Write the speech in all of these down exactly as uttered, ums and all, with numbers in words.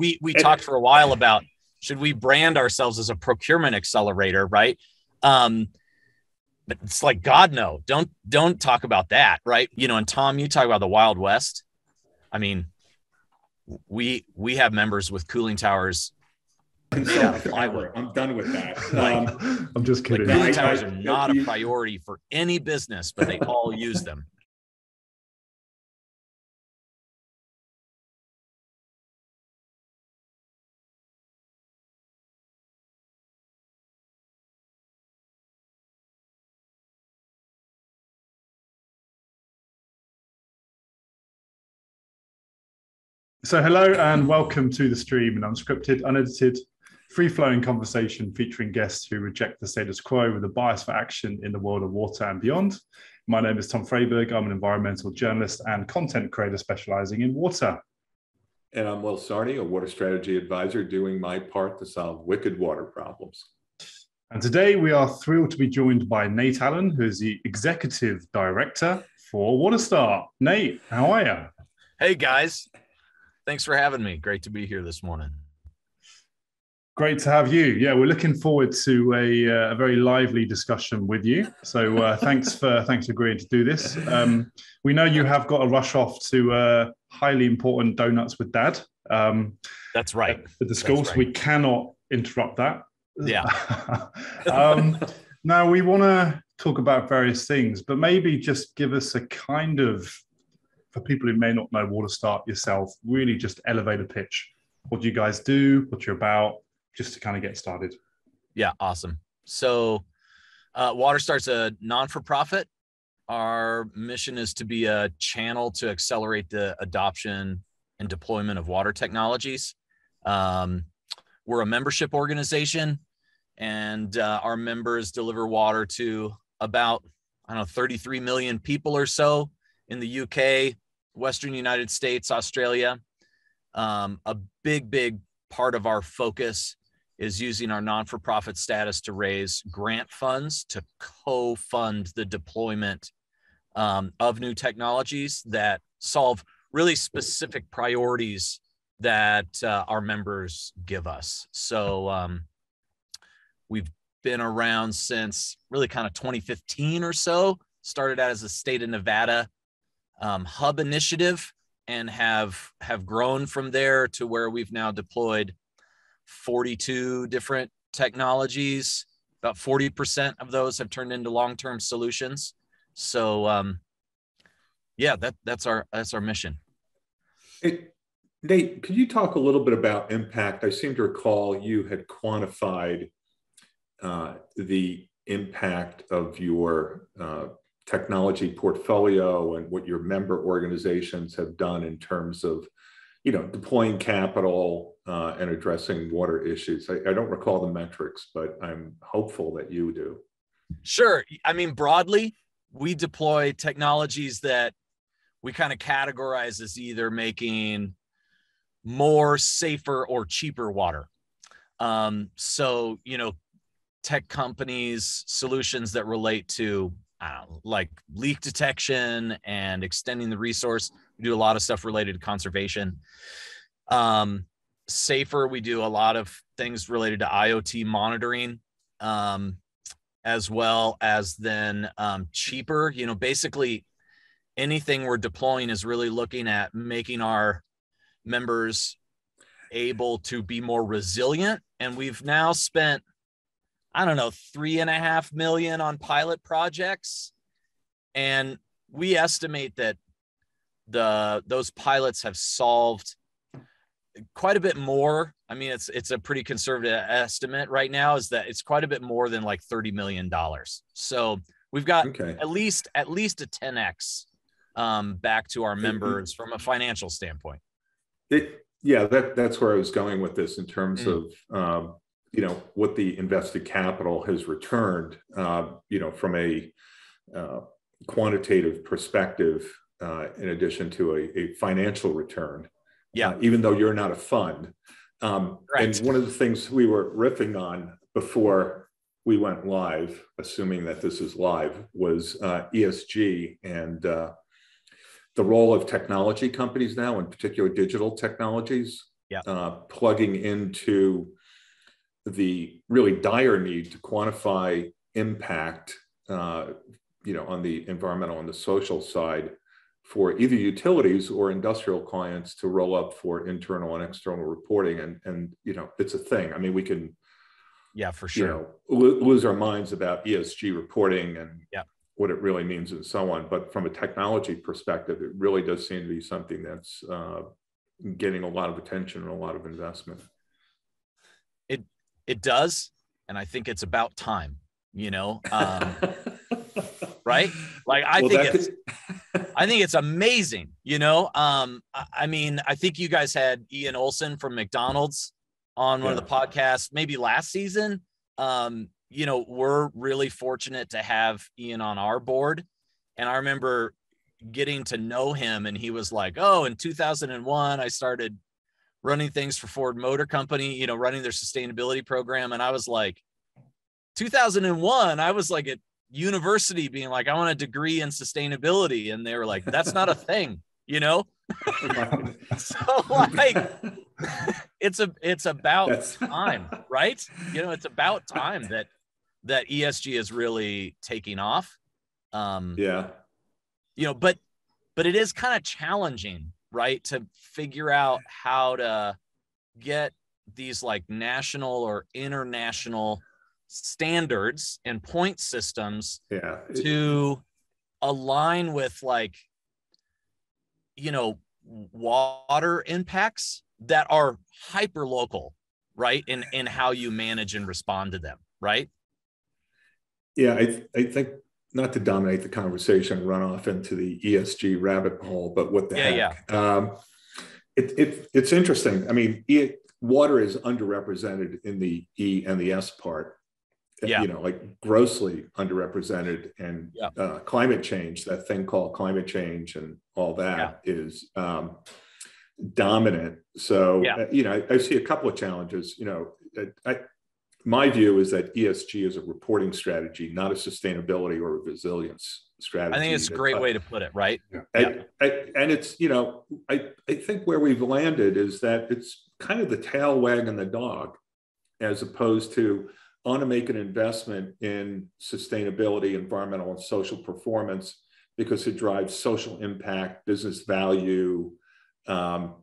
we we and, talked for a while about, should we brand ourselves as a procurement accelerator, right? Um, but it's like, God, no, don't, don't talk about that. Right. You know, and Tom, you talk about the Wild West. I mean, we, we have members with cooling towers. I'm, so I'm done with that. Like, um, I'm just kidding. Like, cooling towers are not a priority for any business, but they all use them. So hello and welcome to the stream, an unscripted, unedited, free-flowing conversation featuring guests who reject the status quo with a bias for action in the world of water and beyond. My name is Tom Freyberg. I'm an environmental journalist and content creator specializing in water. And I'm Will Sarni, a water strategy advisor, doing my part to solve wicked water problems. And today we are thrilled to be joined by Nate Allen, who is the executive director for WaterStart. Nate, how are you? Hey, guys. Thanks for having me. Great to be here this morning. Great to have you. Yeah, we're looking forward to a, a very lively discussion with you. So uh, thanks for thanks for agreeing to do this. Um, we know you have got a rush off to uh, highly important donuts with Dad. Um, That's right. At, at the schools, right. We cannot interrupt that. Yeah. um, now we want to talk about various things, but maybe just give us a kind of, for people who may not know WaterStart yourself, really just elevator pitch. What do you guys do? What you're about? Just to kind of get started. Yeah, awesome. So uh, WaterStart's a non-for-profit. Our mission is to be a channel to accelerate the adoption and deployment of water technologies. Um, we're a membership organization, and uh, our members deliver water to about, I don't know, thirty-three million people or so in the U K, Western United States, Australia. Um, a big, big part of our focus is using our non-for-profit status to raise grant funds to co-fund the deployment um, of new technologies that solve really specific priorities that uh, our members give us. So um, we've been around since really kind of twenty fifteen or so, started out as a state of Nevada Um, hub initiative, and have have grown from there to where we've now deployed forty-two different technologies. About forty percent of those have turned into long-term solutions. So um, yeah, that that's our that's our mission. Hey, Nate, could you talk a little bit about impact? I seem to recall you had quantified uh, the impact of your uh, technology portfolio and what your member organizations have done in terms of, you know, deploying capital uh, and addressing water issues. I, I don't recall the metrics, but I'm hopeful that you do. Sure. I mean, broadly, we deploy technologies that we kind of categorize as either making more, safer, or cheaper water. Um, so, you know, tech companies, solutions that relate to Uh, like leak detection and extending the resource. We do a lot of stuff related to conservation. Um, safer, we do a lot of things related to I O T monitoring, um, as well as then um, cheaper. You know, basically anything we're deploying is really looking at making our members able to be more resilient. And we've now spent, I don't know, three and a half million on pilot projects. And we estimate that the those pilots have solved quite a bit more. I mean, it's it's a pretty conservative estimate right now, is that it's quite a bit more than like thirty million dollars. So we've got okay. at least at least a ten X um, back to our members from a financial standpoint. It, yeah, that, that's where I was going with this in terms mm. of, um, you know, what the invested capital has returned, uh, you know, from a uh, quantitative perspective, uh, in addition to a, a financial return. Yeah. Uh, even though you're not a fund. Um, right. And one of the things we were riffing on before we went live, assuming that this is live, was uh, E S G and uh, the role of technology companies now, in particular digital technologies, yeah. uh, plugging into the really dire need to quantify impact, uh, you know, on the environmental and the social side for either utilities or industrial clients to roll up for internal and external reporting. And, and you know, it's a thing. I mean, we can, yeah, for sure, you know, lo- lose our minds about E S G reporting and yeah. what it really means and so on. But from a technology perspective, it really does seem to be something that's uh, getting a lot of attention and a lot of investment. It it does. And I think it's about time, you know, um, right? Like I well, think it's, could... I think it's amazing, you know? Um, I, I mean, I think you guys had Ian Olson from McDonald's on one yeah. of the podcasts, maybe last season. Um, you know, we're really fortunate to have Ian on our board. And I remember getting to know him and he was like, oh, in two thousand one, I started running things for Ford Motor Company, you know, running their sustainability program. And I was like, two thousand one, I was like at university being like, I want a degree in sustainability. And they were like, that's not a thing, you know? So like, it's a, it's about that's... time, right? You know, it's about time that, that E S G is really taking off. Um, yeah. You know, but, but it is kind of challenging, right? To figure out how to get these like national or international standards and point systems yeah. to align with like, you know, water impacts that are hyper local, right? And, and how you manage and respond to them, right? Yeah, I, th- I think not to dominate the conversation, run off into the E S G rabbit hole, but what the yeah, heck? Yeah. Um, it, it, it's interesting. I mean, it, water is underrepresented in the E and the S part. Yeah. You know, like grossly underrepresented, and yeah. uh, climate change, that thing called climate change and all that yeah. is um, dominant. So, yeah. uh, you know, I, I see a couple of challenges. You know, I, I, my view is that E S G is a reporting strategy, not a sustainability or a resilience strategy. I think it's a great that, way to put it, right? Yeah. I, yeah. I, and it's, you know, I, I think where we've landed is that it's kind of the tail wagging the dog, as opposed to, I want to make an investment in sustainability, environmental, and social performance because it drives social impact, business value, um,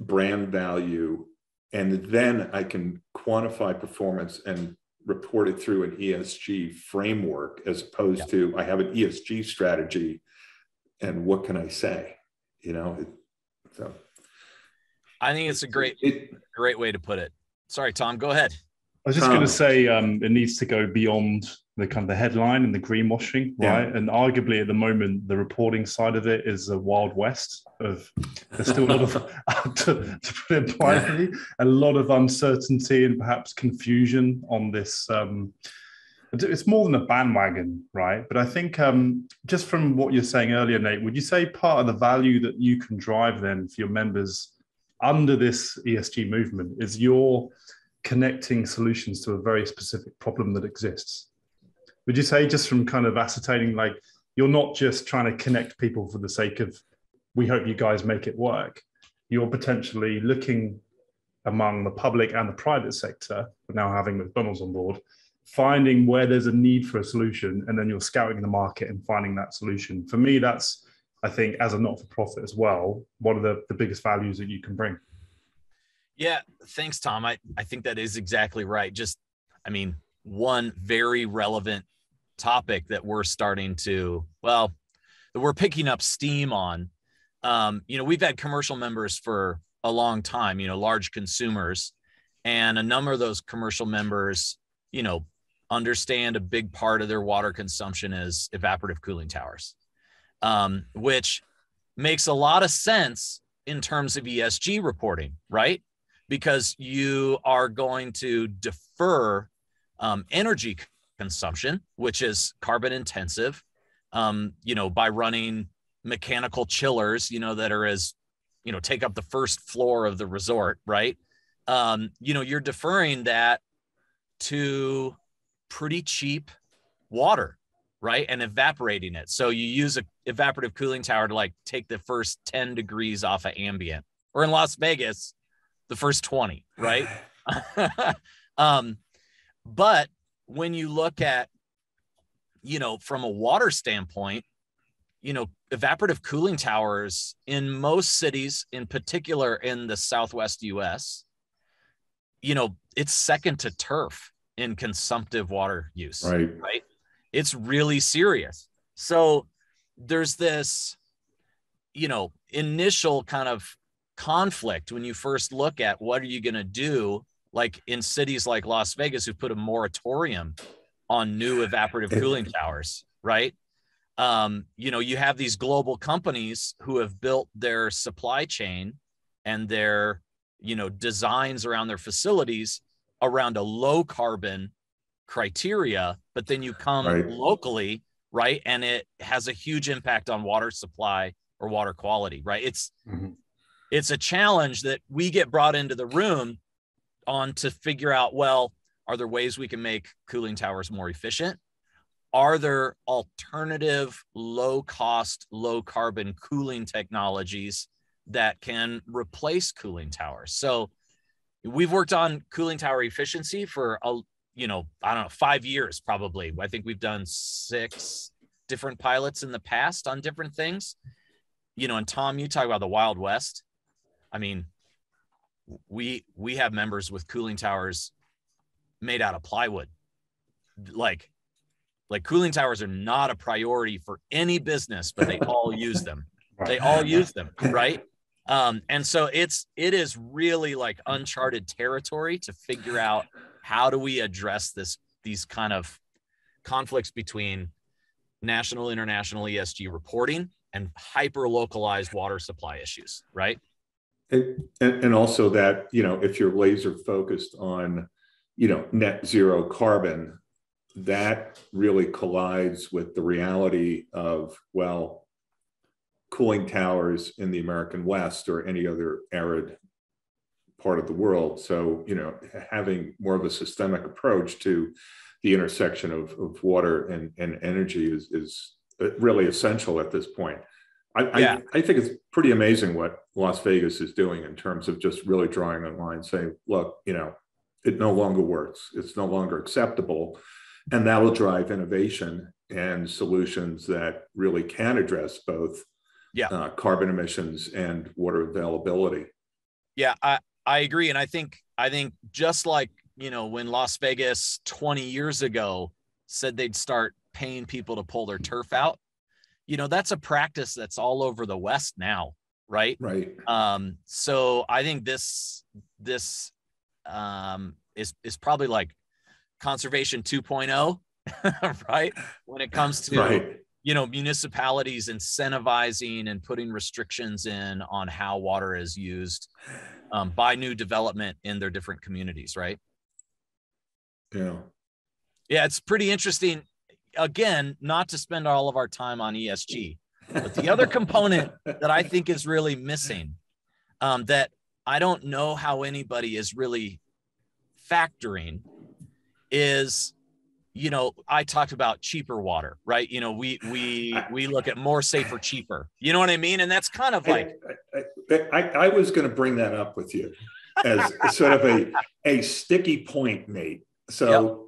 brand value, and then I can quantify performance and report it through an E S G framework, as opposed yeah. to I have an E S G strategy, and what can I say? You know, it, so I think it's a great, it, great way to put it. Sorry, Tom, go ahead. I was just um, going to say um, it needs to go beyond the kind of the headline and the greenwashing, yeah. right? And arguably at the moment, the reporting side of it is a wild west of, there's still a lot of, to, to put it politely, a lot of uncertainty and perhaps confusion on this. Um, it's more than a bandwagon, right? But I think um, just from what you're saying earlier, Nate, would you say part of the value that you can drive then for your members under this E S G movement is your connecting solutions to a very specific problem that exists? Would you say, just from kind of ascertaining, like, you're not just trying to connect people for the sake of, we hope you guys make it work. You're potentially looking among the public and the private sector, now having McDonald's on board, finding where there's a need for a solution, and then you're scouting the market and finding that solution. For me, that's, I think, as a not-for-profit as well, one of the, the biggest values that you can bring. Yeah. Thanks, Tom. I, I think that is exactly right. Just, I mean, one very relevant topic that we're starting to, well, that we're picking up steam on. Um, you know, we've had commercial members for a long time, you know, large consumers, and a number of those commercial members, you know, understand a big part of their water consumption is evaporative cooling towers, um, which makes a lot of sense in terms of E S G reporting, right? Because you are going to defer um, energy consumption, which is carbon intensive, um, you know, by running mechanical chillers, you know, that are as, you know, take up the first floor of the resort, right? Um, you know, you're deferring that to pretty cheap water, right? And evaporating it. So you use an evaporative cooling tower to like take the first ten degrees off of ambient, or in Las Vegas, the first twenty, right? um, but when you look at, you know, from a water standpoint, you know, evaporative cooling towers in most cities, in particular in the Southwest U S, you know, it's second to turf in consumptive water use, right? right? It's really serious. So there's this, you know, initial kind of conflict when you first look at what are you going to do, like in cities like Las Vegas, who put a moratorium on new evaporative cooling towers, right? Um, you know, you have these global companies who have built their supply chain and their, you know, designs around their facilities around a low carbon criteria, but then you come right. locally, right? And it has a huge impact on water supply or water quality, right? It's mm-hmm. it's a challenge that we get brought into the room on to figure out, well, are there ways we can make cooling towers more efficient? Are there alternative low cost, low carbon cooling technologies that can replace cooling towers? So we've worked on cooling tower efficiency for, a, you know, I don't know, five years probably. I think we've done six different pilots in the past on different things. You know, and Tom, you talk about the Wild West. I mean, we we have members with cooling towers made out of plywood. Like, like cooling towers are not a priority for any business, but they all use them. They all use them, right? Um, and so it's it is really like uncharted territory to figure out how do we address this these kind of conflicts between national, international E S G reporting and hyper-localized water supply issues, right? And, and also that, you know, if you're laser focused on, you know, net zero carbon, that really collides with the reality of, well, cooling towers in the American West or any other arid part of the world. So, you know, having more of a systemic approach to the intersection of, of water and, and energy is, is really essential at this point. I, yeah. I, I think it's pretty amazing what Las Vegas is doing in terms of just really drawing a line, saying, look, you know, it no longer works. It's no longer acceptable. And that will drive innovation and solutions that really can address both yeah. uh, carbon emissions and water availability. Yeah, I, I agree. And I think, I think just like, you know, when Las Vegas twenty years ago said they'd start paying people to pull their turf out, you know, that's a practice that's all over the West now, right? Right. Um, so I think this this um, is is probably like conservation two point oh, right? When it comes to right. you know, municipalities incentivizing and putting restrictions in on how water is used um, by new development in their different communities, right? Yeah. Yeah, it's pretty interesting. Again, not to spend all of our time on E S G, but the other component that I think is really missing, um, that I don't know how anybody is really factoring is, you know, I talked about cheaper water, right? You know, we we we look at more safer, cheaper. You know what I mean? And that's kind of like I, I, I, I was going to bring that up with you as sort of a a sticky point, Nate. So. Yep.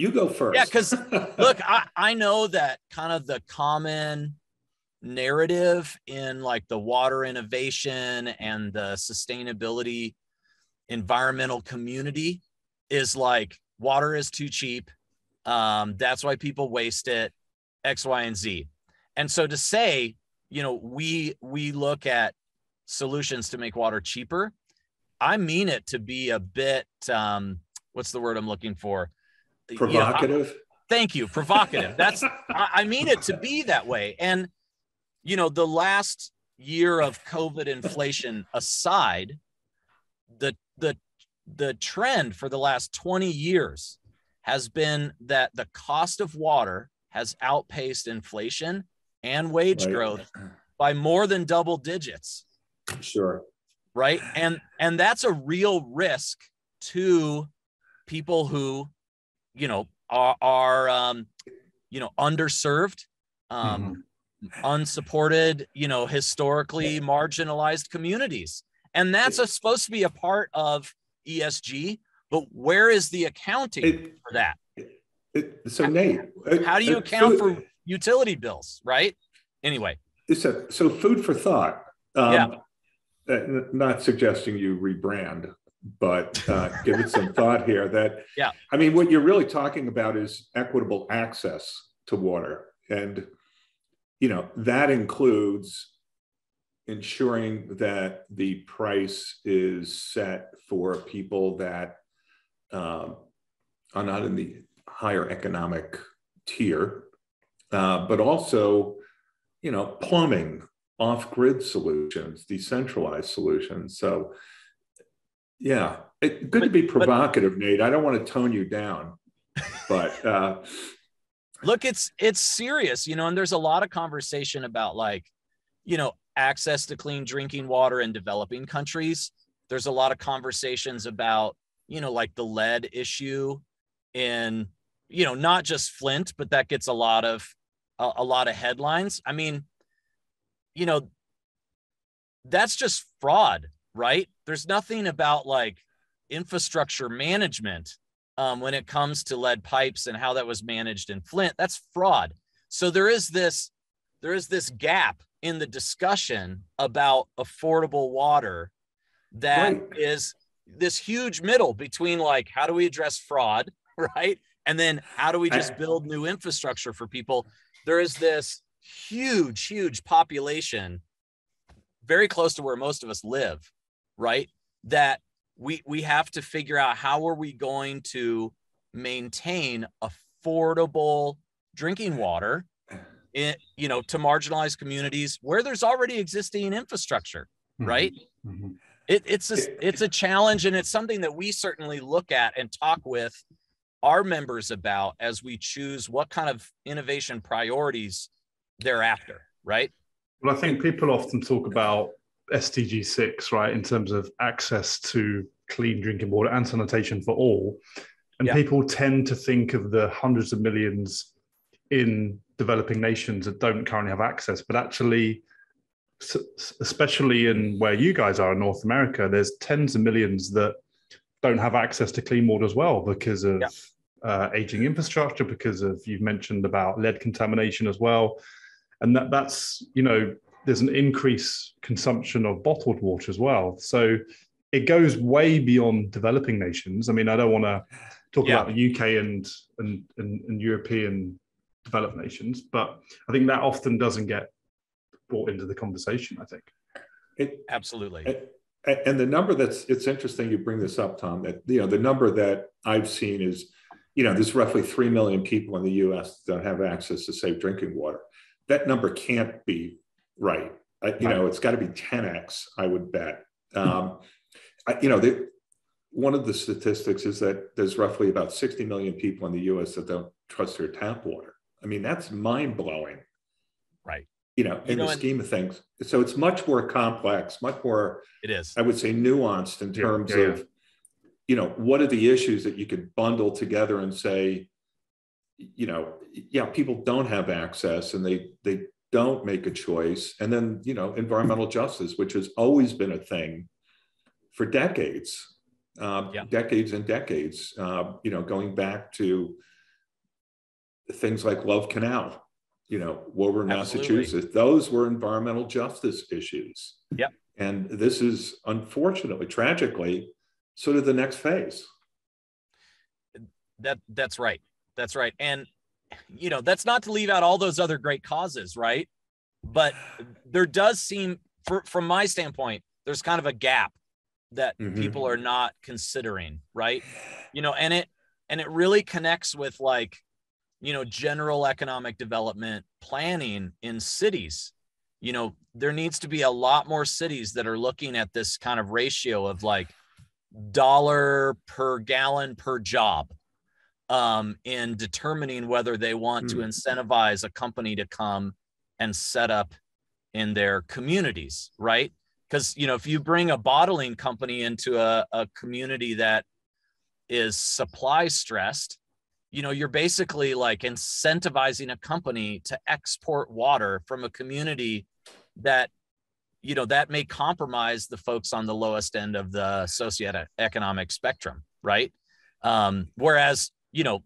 You go first. Yeah, because look, I, I know that kind of the common narrative in like the water innovation and the sustainability environmental community is like water is too cheap. Um, that's why people waste it, X, Y, and Z. And so to say, you know, we we look at solutions to make water cheaper, I mean it to be a bit, um, what's the word I'm looking for? Provocative. You know, I, thank you. Provocative. That's, I, I mean it to be that way. And, you know, the last year of COVID inflation aside, the, the, the trend for the last twenty years has been that the cost of water has outpaced inflation and wage right. growth by more than double digits. Sure. Right. And, and that's a real risk to people who, you know, are, are um, you know, underserved, um, mm-hmm. unsupported, you know, historically marginalized communities. And that's a, supposed to be a part of E S G, but where is the accounting it, for that? It, it, so how, Nate, how do you account food, for utility bills, right? Anyway. So, so food for thought. Um, yeah. Uh, not suggesting you rebrand, but uh, give it some thought here. That yeah. I mean, what you're really talking about is equitable access to water, and you know that includes ensuring that the price is set for people that um, are not in the higher economic tier, uh, but also, you know, plumbing, off-grid solutions, decentralized solutions. So, yeah, it, good but, to be provocative, but, Nate. I don't want to tone you down, but uh, look, it's it's serious, you know. And there's a lot of conversation about, like, you know, access to clean drinking water in developing countries. There's a lot of conversations about, you know, like the lead issue in, you know, not just Flint, but that gets a lot of a, a lot of headlines. I mean, you know, that's just fraud, right? There's nothing about like infrastructure management um, when it comes to lead pipes and how that was managed in Flint. That's fraud. So there is this, there is this gap in the discussion about affordable water that right. is this huge middle between, like, how do we address fraud, right? And then how do we just build new infrastructure for people? There is this huge, huge population, very close to where most of us live, right? That we we have to figure out, how are we going to maintain affordable drinking water, in, you know, to marginalized communities where there's already existing infrastructure, right? Mm-hmm. It, it's a, it's a challenge, and it's something that we certainly look at and talk with our members about as we choose what kind of innovation priorities thereafter, right? Well, I think people often talk about S D G six, right, in terms of access to clean drinking water and sanitation for all. And yeah. people tend to think of the hundreds of millions in developing nations that don't currently have access. But actually, especially in where you guys are in North America, there's tens of millions that don't have access to clean water as well because of yeah. uh, aging infrastructure, because of, you've mentioned about lead contamination as well. And that, that's, you know, there's an increased consumption of bottled water as well. So it goes way beyond developing nations. I mean, I don't want to talk yeah. about the U K and, and, and, and European developed nations, but I think that often doesn't get brought into the conversation, I think. It, Absolutely. It, and the number that's, it's interesting you bring this up, Tom, that, you know, the number that I've seen is, you know, there's roughly three million people in the U S that don't have access to safe drinking water. That number can't be right. I, you know, it's got to be ten X, I would bet. Um, I, you know, the, one of the statistics is that there's roughly about sixty million people in the U S that don't trust their tap water. I mean, that's mind blowing. Right. You know, in you know, the scheme of things. So it's much more complex, much more, it is. I would say, nuanced in terms yeah, yeah, of, yeah. you know, what are the issues that you could bundle together and say, you know, yeah, people don't have access and they they don't make a choice. And then, you know, environmental justice, which has always been a thing for decades, uh, yeah. decades and decades, uh, you know, going back to things like Love Canal, you know, Woburn, Absolutely. Massachusetts. Those were environmental justice issues. Yeah. And this is, unfortunately, tragically, sort of the next phase. That That's right. That's right. And, you know, that's not to leave out all those other great causes, right? But there does seem, for, from my standpoint, there's kind of a gap that mm-hmm. people are not considering, right? You know, and it, and it really connects with, like, you know, general economic development planning in cities. You know, there needs to be a lot more cities that are looking at this kind of ratio of, like, dollar per gallon per job. Um, in determining whether they want to incentivize a company to come and set up in their communities, right? Because, you know, if you bring a bottling company into a, a community that is supply stressed, you know, you're basically, like, incentivizing a company to export water from a community that you know, that may compromise the folks on the lowest end of the socioeconomic spectrum, right? Um, whereas, you know,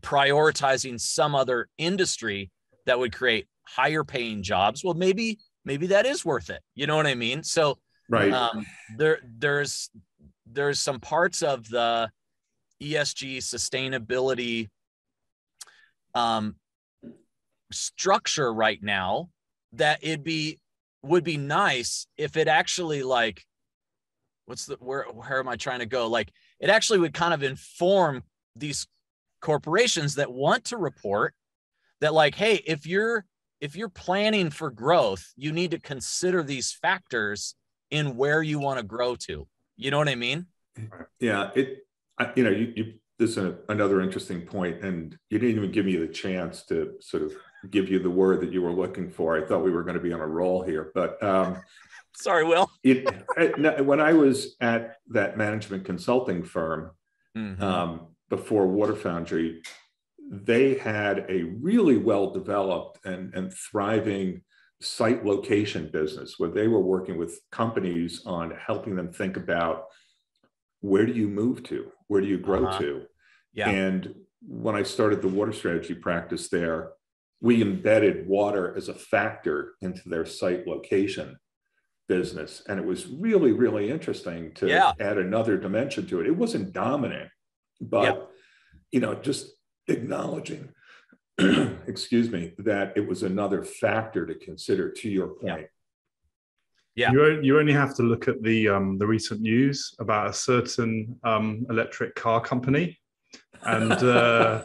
prioritizing some other industry that would create higher paying jobs, well, maybe, maybe that is worth it. You know what I mean? So right. um, there, there's, there's some parts of the E S G sustainability um, structure right now that it'd be, would be nice if it actually like, what's the, where, where am I trying to go? Like it actually would kind of inform these corporations that want to report that like, hey, if you're, if you're planning for growth, you need to consider these factors in where you want to grow to. You know what I mean? Yeah. It, I, you know, you, you, this is a, another interesting point, and you didn't even give me the chance to sort of give you the word that you were looking for. I thought we were going to be on a roll here, but um, sorry, Will. it, it, when I was at that management consulting firm mm-hmm. um, before Water Foundry, they had a really well-developed and, and thriving site location business where they were working with companies on helping them think about where do you move to? Where do you grow uh-huh. to? Yeah. And when I started the water strategy practice there, we embedded water as a factor into their site location business. And it was really, really interesting to yeah. add another dimension to it. It wasn't dominant, but, yeah. you know, just acknowledging, excuse me, that it was another factor to consider, to your point. Yeah. Yeah. You, you only have to look at the um, the recent news about a certain um, electric car company and uh,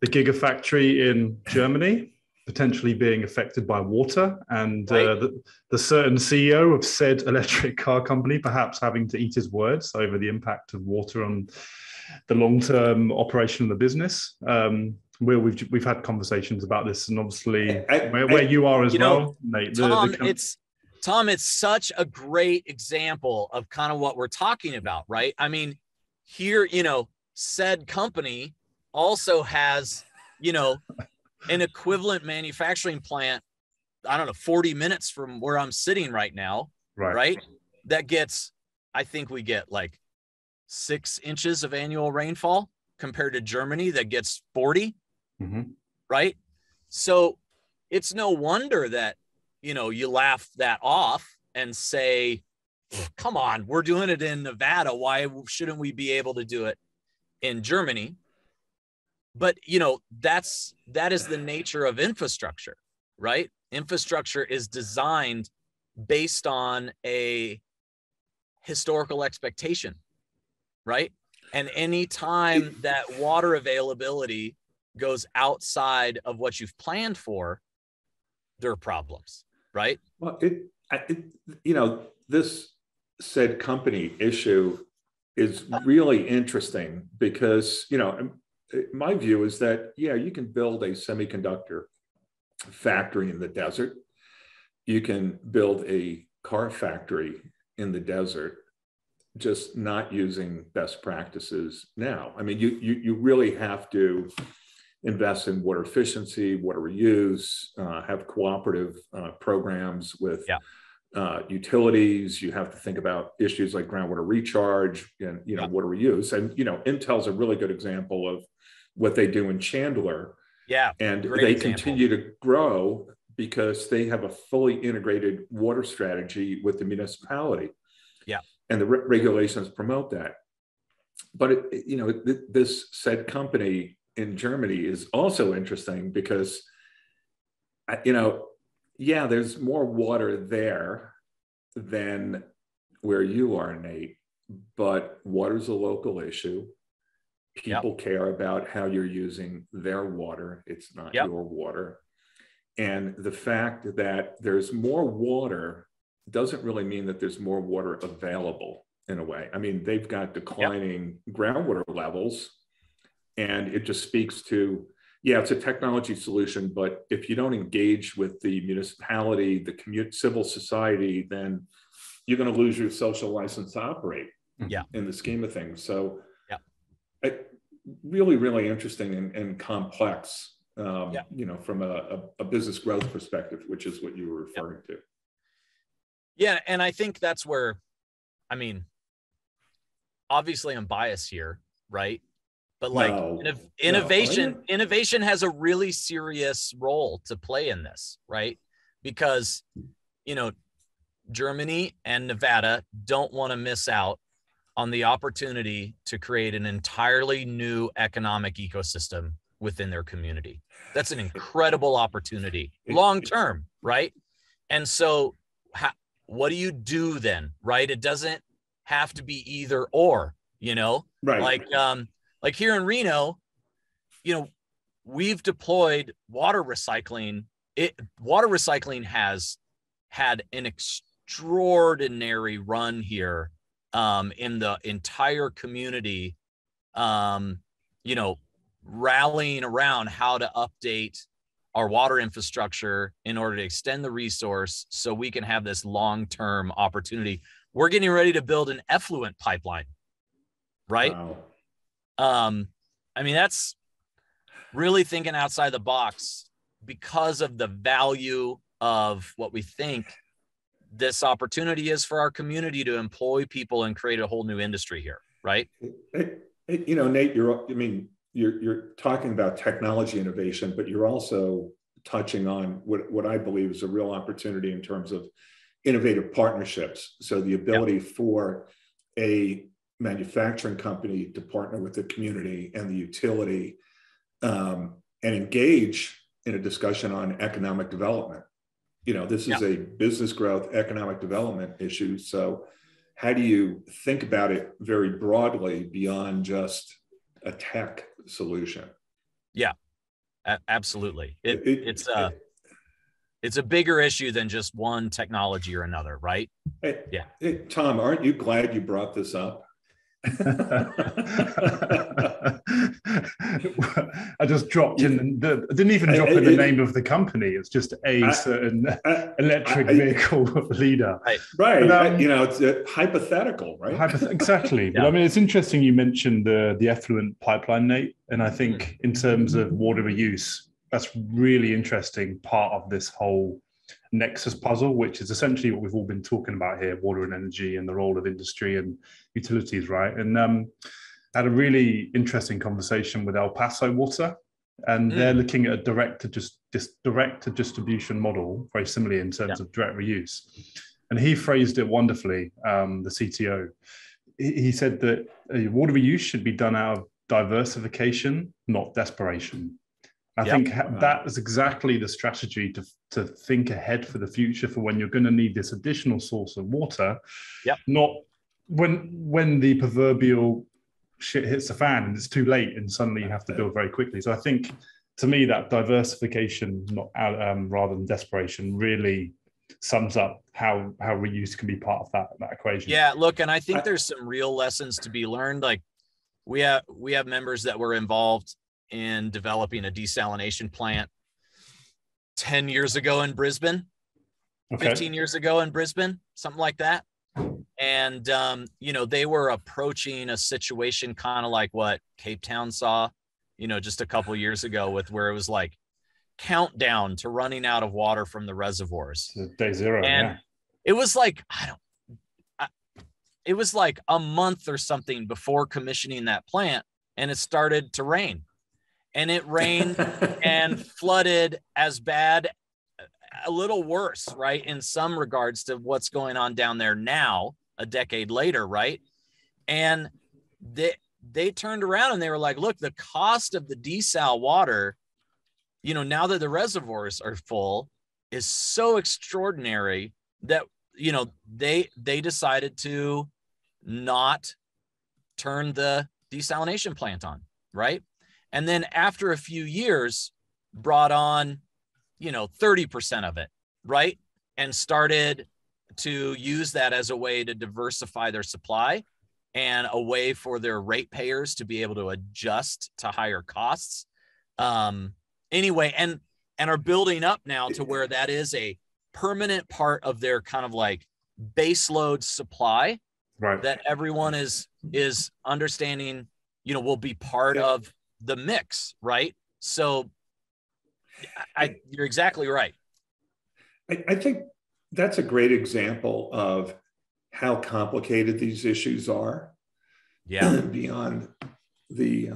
the gigafactory in Germany potentially being affected by water, and right. uh, the, the certain C E O of said electric car company perhaps having to eat his words over the impact of water on the long-term operation of the business. Um, Will, we've we've had conversations about this, and obviously I, where, I, where you are as you well, know, Nate. The, Tom, the com- it's. Tom, it's such a great example of kind of what we're talking about, right? I mean, here, you know, said company also has, you know, an equivalent manufacturing plant, I don't know, forty minutes from where I'm sitting right now, right? right? That gets, I think we get like six inches of annual rainfall compared to Germany that gets forty, mm-hmm. right? So it's no wonder that, you know, you laugh that off and say, come on, we're doing it in Nevada. Why shouldn't we be able to do it in Germany? But, you know, that's, that is the nature of infrastructure, right? Infrastructure is designed based on a historical expectation, right? And any time that water availability goes outside of what you've planned for, there are problems. Right. Well, it, it, you know, this said company issue is really interesting because, you know, my view is that, yeah, you can build a semiconductor factory in the desert. You can build a car factory in the desert, just not using best practices now. I mean, you you, you really have to invest in water efficiency, water reuse, uh, have cooperative uh, programs with yeah. uh, utilities. You have to think about issues like groundwater recharge and, you know, yeah. water reuse. And, you know, Intel's a really good example of what they do in Chandler. Yeah, and they example. continue to grow because they have a fully integrated water strategy with the municipality. Yeah, and the re- regulations promote that. But, it, you know, th- this said company in Germany is also interesting because, you know, yeah, there's more water there than where you are, Nate, but water's a local issue. People yep. care about how you're using their water. It's not yep. your water. And the fact that there's more water doesn't really mean that there's more water available in a way. I mean, they've got declining yep. groundwater levels. And it just speaks to, yeah, it's a technology solution, but if you don't engage with the municipality, the community, civil society, then you're going to lose your social license to operate yeah. in the scheme of things. So yeah, it, really, really interesting and, and complex, um, yeah. you know, from a, a, a business growth perspective, which is what you were referring yeah. to. Yeah. And I think that's where, I mean, obviously I'm biased here, right? But like no, innov- innovation, no. innovation has a really serious role to play in this, right? Because, you know, Germany and Nevada don't want to miss out on the opportunity to create an entirely new economic ecosystem within their community. That's an incredible opportunity long term, right? And so how, what do you do then, right? It doesn't have to be either or, you know, right. like um, like here in Reno, you know, we've deployed water recycling. It water recycling has had an extraordinary run here um, in the entire community, um, you know, rallying around how to update our water infrastructure in order to extend the resource so we can have this long-term opportunity. We're getting ready to build an effluent pipeline, right? Wow. Um, I mean, that's really thinking outside the box because of the value of what we think this opportunity is for our community to employ people and create a whole new industry here, right? You know, Nate, you're, I mean, You're, you're talking about technology innovation, but you're also touching on what, what I believe is a real opportunity in terms of innovative partnerships. So the ability yep. for a manufacturing company to partner with the community and the utility um, and engage in a discussion on economic development. You know, this yep. is a business growth, economic development issue. So how do you think about it very broadly beyond just a tech solution? Yeah, a- absolutely. It, it, it, it's a it, it's a bigger issue than just one technology or another, right? Hey, yeah. Hey, Tom, aren't you glad you brought this up? I just dropped in. The, I didn't even drop I, I, in the I, name of the company. It's just a I, certain I, electric I, vehicle I, leader, I, right? But, um, I, you know, it's a hypothetical, right? Hypoth- exactly. yeah. But I mean, it's interesting you mentioned the the effluent pipeline, Nate. And I think in terms of water reuse, that's really interesting part of this whole nexus puzzle, which is essentially what we've all been talking about here: water and energy, and the role of industry and utilities, right? And um, had a really interesting conversation with El Paso Water, and mm. they're looking at a direct to just dis- direct to distribution model, very similarly in terms yeah. of direct reuse. And he phrased it wonderfully. Um, the C T O, he, he said that uh, water reuse should be done out of diversification, not desperation. I yep. think that is exactly the strategy to, to think ahead for the future for when you're going to need this additional source of water, yep. not when when the proverbial shit hits the fan and it's too late and suddenly you have to build very quickly. So I think, to me, that diversification not um, rather than desperation really sums up how, how reuse can be part of that, that equation. Yeah, look, and I think there's some real lessons to be learned. Like we have we have members that were involved in developing a desalination plant ten years ago in Brisbane, okay. fifteen years ago in Brisbane, something like that. And, um, you know, they were approaching a situation kind of like what Cape Town saw, you know, just a couple years ago, with where it was like countdown to running out of water from the reservoirs. Day zero. And yeah. it was like, I don't, I, it was like a month or something before commissioning that plant, and it started to rain. And it rained and flooded as bad, a little worse, right? In some regards to what's going on down there now, a decade later, right? And they they turned around and they were like, look, the cost of the desal water, you know, now that the reservoirs are full, is so extraordinary that, you know, they they decided to not turn the desalination plant on, right? And then after a few years, brought on, you know, thirty percent of it, right? And started to use that as a way to diversify their supply and a way for their ratepayers to be able to adjust to higher costs. Um, anyway, and and are building up now to where that is a permanent part of their kind of like baseload supply, right? That everyone is is understanding, you know, will be part yeah. of the mix, right? So I, you're exactly right. I, I think that's a great example of how complicated these issues are. Yeah. Beyond the uh,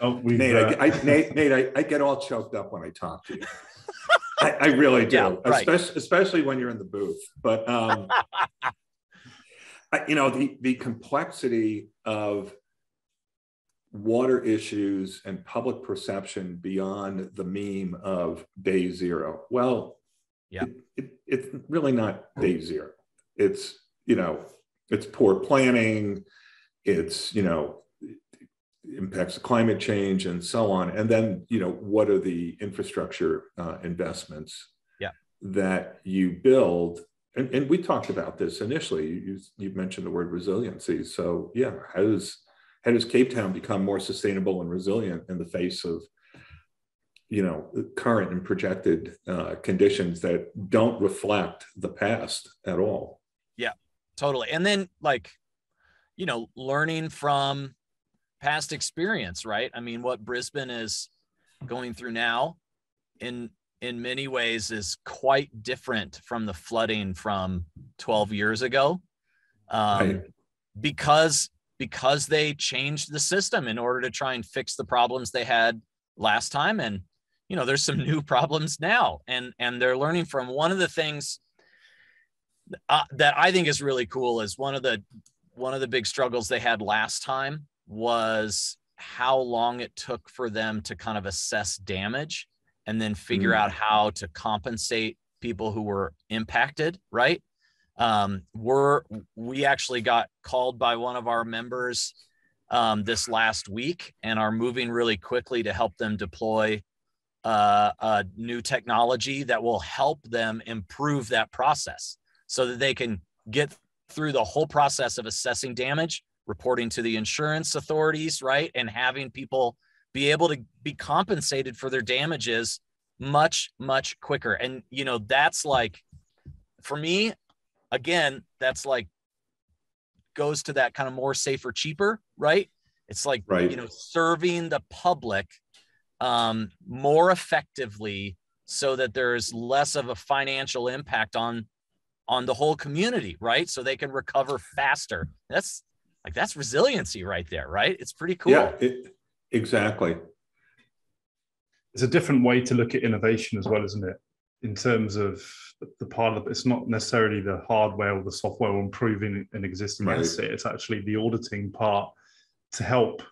oh, we Nate, uh... I, I, Nate, Nate, I, I get all choked up when I talk to you. I, I really do, yeah, right. especially, especially when you're in the booth. But um, I, you know, the the complexity of water issues and public perception beyond the meme of day zero. Well, yeah, it, it, it's really not day zero. It's, you know, it's poor planning. It's, you know, impacts of climate change and so on. And then, you know, what are the infrastructure uh, investments yeah. that you build? And, and we talked about this initially. You, you mentioned the word resiliency. So yeah, how does How does Cape Town become more sustainable and resilient in the face of, you know, current and projected uh, conditions that don't reflect the past at all? Yeah, totally. And then, like, you know, learning from past experience, right? I mean, what Brisbane is going through now in in many ways is quite different from the flooding from twelve years ago, um, right. because. because they changed the system in order to try and fix the problems they had last time. And, you know, there's some new problems now, and, and they're learning from. One of the things uh, that I think is really cool is one of the, one of the big struggles they had last time was how long it took for them to kind of assess damage and then figure mm-hmm. out how to compensate people who were impacted, right? Um, we're, we actually got called by one of our members, um, this last week, and are moving really quickly to help them deploy, uh, a new technology that will help them improve that process so that they can get through the whole process of assessing damage, reporting to the insurance authorities, right? And having people be able to be compensated for their damages much, much quicker. And, you know, that's like, for me, again, that's like goes to that kind of more safer, cheaper, right? It's like, right. you know, serving the public um, more effectively so that there's less of a financial impact on, on the whole community, right? So they can recover faster. That's like, that's resiliency right there, right? It's pretty cool. Yeah, it, exactly. It's a different way to look at innovation as well, isn't it? In terms of the part of it's not necessarily the hardware or the software improving an existing right. asset, it's actually the auditing part to help.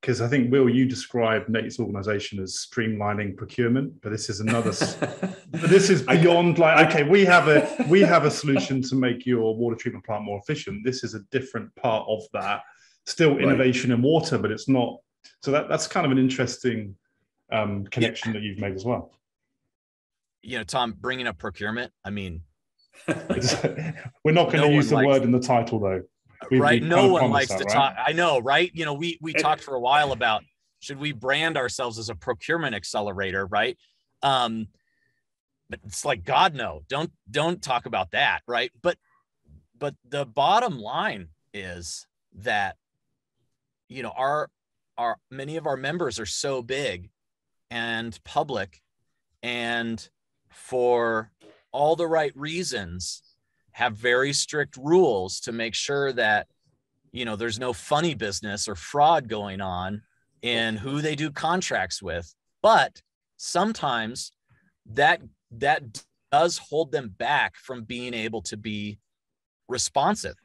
Because I think, Will, you described Nate's organization as streamlining procurement, but this is another, but this is beyond like, okay, we have a we have a solution to make your water treatment plant more efficient. This is a different part of that, still innovation right. in water, but it's not. So that, that's kind of an interesting um, connection yeah. that you've made as well. You know, Tom, bringing up procurement, I mean, like, we're not going to no use the likes, word in the title, though. We, right. We no one likes that, to right? talk. I know. Right. You know, we, we talked for a while about should we brand ourselves as a procurement accelerator? Right. Um, but it's like, God, no, don't don't talk about that. Right. But but the bottom line is that, you know, our our many of our members are so big and public and for all the right reasons, have very strict rules to make sure that, you know, there's no funny business or fraud going on in who they do contracts with. But sometimes that that does hold them back from being able to be responsive,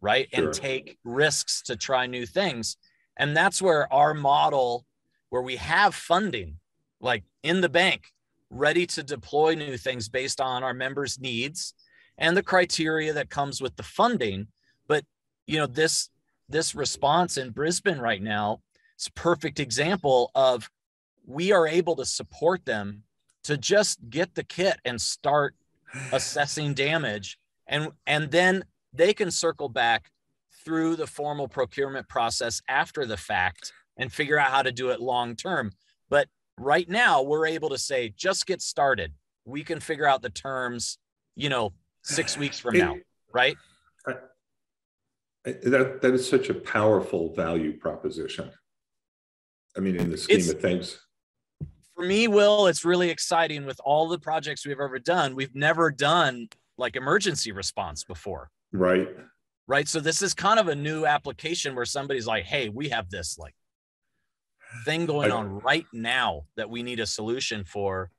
right? Sure. And take risks to try new things. And that's where our model, where we have funding, like in the bank, ready to deploy new things based on our members' needs and the criteria that comes with the funding. But, you know, this, this response in Brisbane right now is a perfect example of we are able to support them to just get the kit and start assessing damage. And, and then they can circle back through the formal procurement process after the fact and figure out how to do it long-term. But right now, we're able to say, just get started. We can figure out the terms, you know, six weeks from it, now, right? I, I, that, that is such a powerful value proposition. I mean, in the scheme it's, of things. For me, Will, it's really exciting. With all the projects we've ever done, we've never done like emergency response before. Right. Right. So this is kind of a new application where somebody's like, hey, we have this like thing going I, on right now that we need a solution for.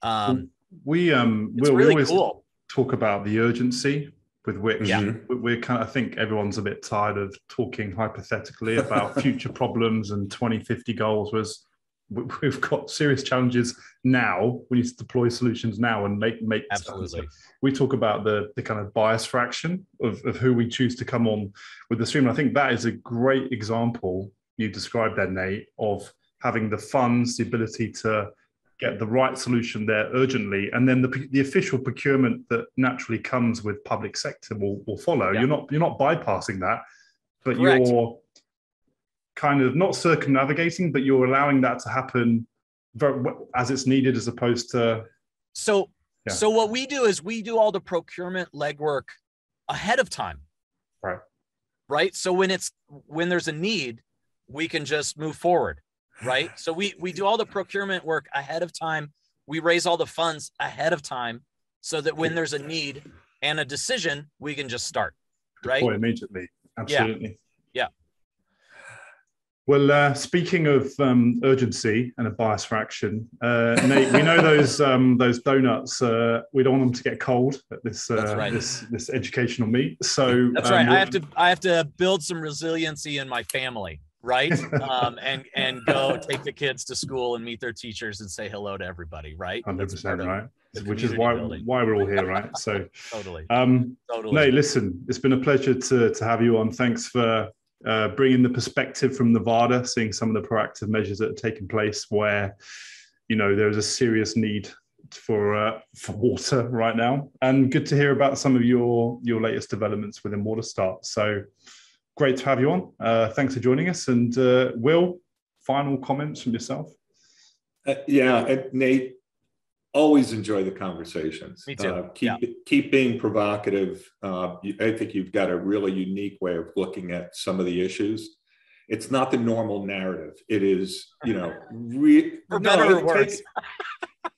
Um, we, um, it's Will, really we always cool. talk about the urgency with which yeah. we're kind of, I think everyone's a bit tired of talking hypothetically about future problems and twenty fifty goals. Was we've got serious challenges now. We need to deploy solutions now and make make absolutely. Challenges. We talk about the the kind of bias fraction of, of who we choose to come on with the stream. And I think that is a great example you described there, Nate, of having the funds, the ability to get the right solution there urgently, and then the the official procurement that naturally comes with public sector will will follow. Yeah. You're not you're not bypassing that, but correct. You're kind of not circumnavigating, but you're allowing that to happen very, as it's needed, as opposed to. So, yeah. so what we do is we do all the procurement legwork ahead of time. Right. Right. So when it's, when there's a need, we can just move forward. Right. So we, we do all the procurement work ahead of time. We raise all the funds ahead of time so that when there's a need and a decision, we can just start. Right. Deploy immediately. Absolutely. Yeah. yeah. Well, uh, speaking of um, urgency and a bias for action, uh, Nate, we know those um, those donuts. Uh, we don't want them to get cold at this uh, That's right. this this educational meet. So that's um, right. I have to I have to build some resiliency in my family, right? Um, and and go take the kids to school and meet their teachers and say hello to everybody, right? one hundred percent right. Which is why building. why we're all here, right? So totally. Um, totally. Nate, listen, it's been a pleasure to to have you on. Thanks for. Uh, bringing the perspective from Nevada, seeing some of the proactive measures that are taking place where, you know, there is a serious need for uh, for water right now. And good to hear about some of your, your latest developments within WaterStart. So great to have you on. Uh, thanks for joining us. And uh, Will, final comments from yourself? Uh, yeah, uh, Nate, always enjoy the conversations. Me too. Uh, keep, yeah. keep being provocative. Uh, you, I think you've got a really unique way of looking at some of the issues. It's not the normal narrative. It is, you know, re- for better no, or worse. Take,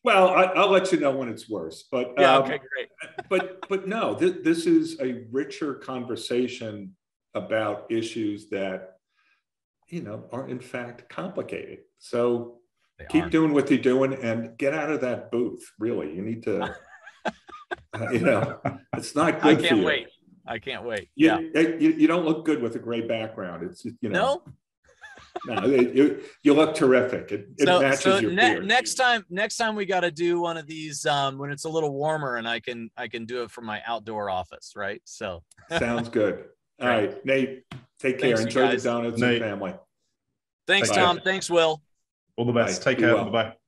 well, I, I'll let you know when it's worse. But yeah, um, okay, great. but but no, th- this is a richer conversation about issues that, you know, are in fact complicated. So. They Keep aren't. doing what you're doing and get out of that booth. Really, you need to, uh, you know, it's not good. I can't for you. wait. I can't wait. You, yeah, you, you don't look good with a gray background. It's you know. No, no, it, you, you look terrific. It, so, it matches so your ne- beard. Next time, next time we got to do one of these um, when it's a little warmer and I can I can do it from my outdoor office, right? So sounds good. All right. right, Nate, take care. Thanks, Enjoy the donuts Nate. and family. Thanks, Bye. Tom. Thanks, Will. All the best. Right. Take care. Well. Bye-bye.